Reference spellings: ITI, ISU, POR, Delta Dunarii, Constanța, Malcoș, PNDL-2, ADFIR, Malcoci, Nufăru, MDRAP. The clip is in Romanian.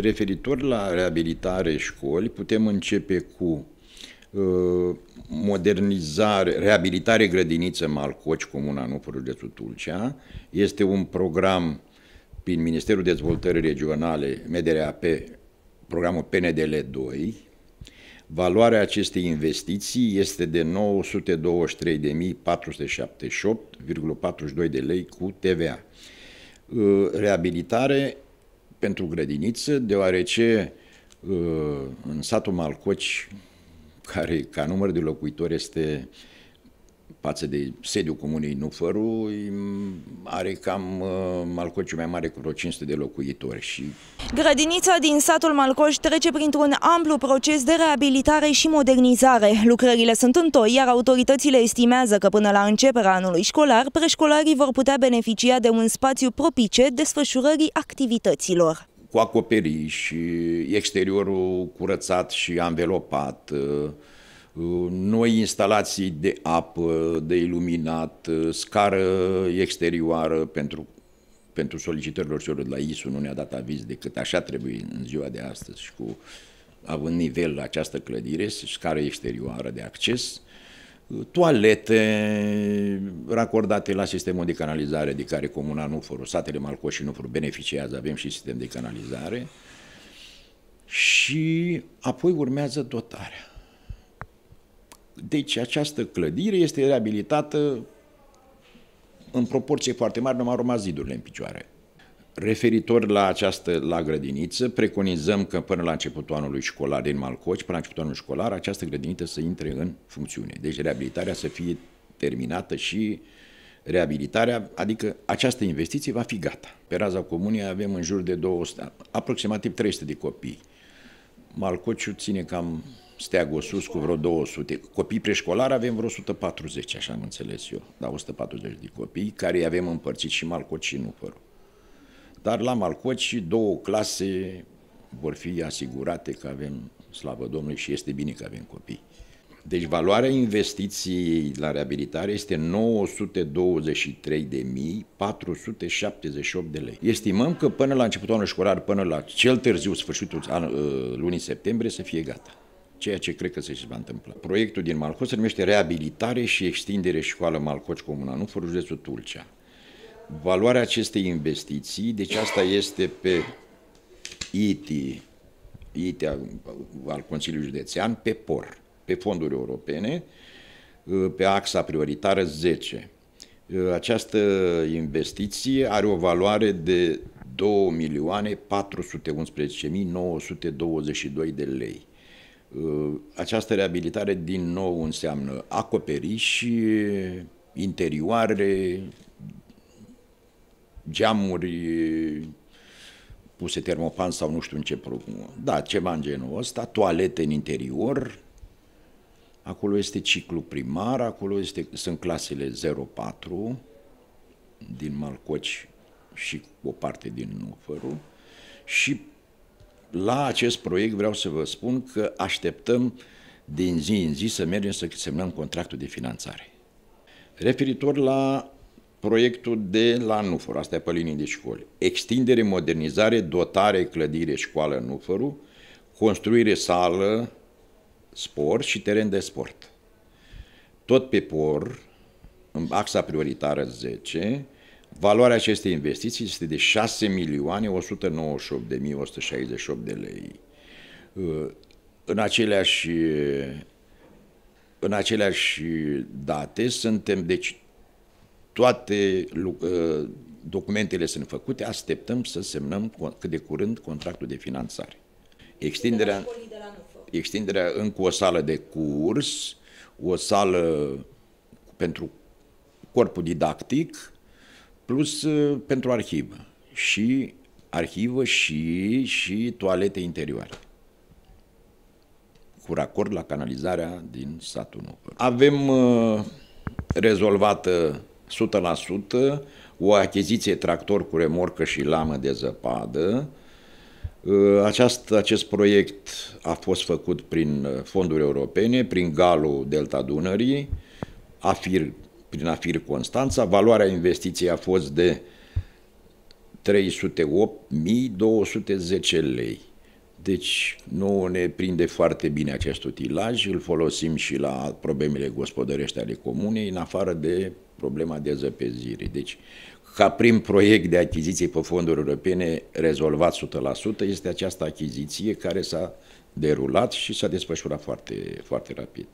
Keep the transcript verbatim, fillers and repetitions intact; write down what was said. Referitor la reabilitare școli, putem începe cu uh, modernizare, reabilitare grădiniță Malcoci, comuna Nufăru, județul Tulcea. Este un program prin Ministerul Dezvoltării Regionale, M D R A P, programul P N D L doi. Valoarea acestei investiții este de nouă sute douăzeci și trei de mii patru sute șaptezeci și opt virgulă patruzeci și doi de lei cu T V A. Uh, reabilitare pentru grădiniță, deoarece în satul Malcoci, care ca număr de locuitori este, față de sediul comunei Nufăru, are cam Malcociul mai mare, cu vreo cinci sute de locuitori. Și grădinița din satul Malcoș trece printr-un amplu proces de reabilitare și modernizare. Lucrările sunt în toi, iar autoritățile estimează că până la începerea anului școlar, preșcolarii vor putea beneficia de un spațiu propice desfășurării activităților. Cu acoperiș, exteriorul curățat și anvelopat, noi instalații de apă, de iluminat, scară exterioară pentru, pentru solicitărilor celor de la I S U, nu ne-a dat aviz decât așa trebuie în ziua de astăzi și cu, având nivel la această clădire, scară exterioară de acces, toalete racordate la sistemul de canalizare de care comuna Nufăru, satele Malcoș și Nufăru beneficiază, avem și sistem de canalizare și apoi urmează dotarea. Deci această clădire este reabilitată în proporție foarte mare, numai au rămas zidurile în picioare. Referitor la această la grădiniță, preconizăm că până la începutul anului școlar din Malcoci, până la începutul anului școlar, această grădiniță să intre în funcțiune. Deci reabilitarea să fie terminată și reabilitarea, adică această investiție va fi gata. Pe raza comunei avem în jur de două sute, aproximativ trei sute de copii. Malcociul ține cam steagul sus cu vreo două sute. Copii preșcolari avem vreo o sută patruzeci, așa am înțeles eu, dar o sută patruzeci de copii, care îi avem împărțiți și Malcoci și Nufăru. Dar la Malcoci două clase vor fi asigurate, că avem, slavă Domnului, și este bine că avem copii. Deci valoarea investiției la reabilitare este nouă sute douăzeci și trei de mii patru sute șaptezeci și opt de lei. Estimăm că până la începutul anului școlar, până la cel târziu sfârșitul lunii septembrie, să fie gata. Ceea ce cred că se va întâmpla. Proiectul din Malcoci se numește Reabilitare și extindere școală Malcoci, comuna Nufăru, județul Tulcea. Valoarea acestei investiții, deci asta este pe I T I, I T I al Consiliului Județean, pe P O R, pe fonduri europene, pe axa prioritară zece. Această investiție are o valoare de două milioane patru sute unsprezece mii nouă sute douăzeci și doi de lei. Această reabilitare din nou înseamnă acoperiș, interioare, geamuri puse termopan sau nu știu în ce problemă. Da, ceva în genul ăsta, toalete în interior, acolo este ciclu primar, acolo este, sunt clasele zero patru din Malcoci și o parte din Nufăru și la acest proiect vreau să vă spun că așteptăm din zi în zi să mergem să semnăm contractul de finanțare. Referitor la proiectul de la Nufăru, asta e pe linii de școli, extindere, modernizare, dotare, clădire, școală Nufăru, construire sală, sport și teren de sport. Tot pe P O R, în axa prioritară zece, valoarea acestei investiții este de șase milioane o sută nouăzeci și opt de mii o sută șaizeci și opt de lei. În aceleași, în aceleași date suntem, deci toate documentele sunt făcute, așteptăm să semnăm cât de curând contractul de finanțare. Extinderea, extinderea încă o sală de curs, o sală pentru corpul didactic, plus pentru arhivă și arhivă și, și toalete interioare, cu racord la canalizarea din satul Nufăru. Avem uh, rezolvată o sută la sută o achiziție tractor cu remorcă și lamă de zăpadă. Uh, aceast, acest proiect a fost făcut prin fonduri europene, prin Gatul Delta Dunării, ADFIR, prin ADFIR Constanța. Valoarea investiției a fost de trei sute opt mii două sute zece lei. Deci nu ne prinde foarte bine acest utilaj, îl folosim și la problemele gospodărești ale comunei, în afară de problema dezăpezirii. Deci, ca prim proiect de achiziție pe fonduri europene rezolvat o sută la sută este această achiziție care s-a derulat și s-a desfășurat foarte, foarte rapid.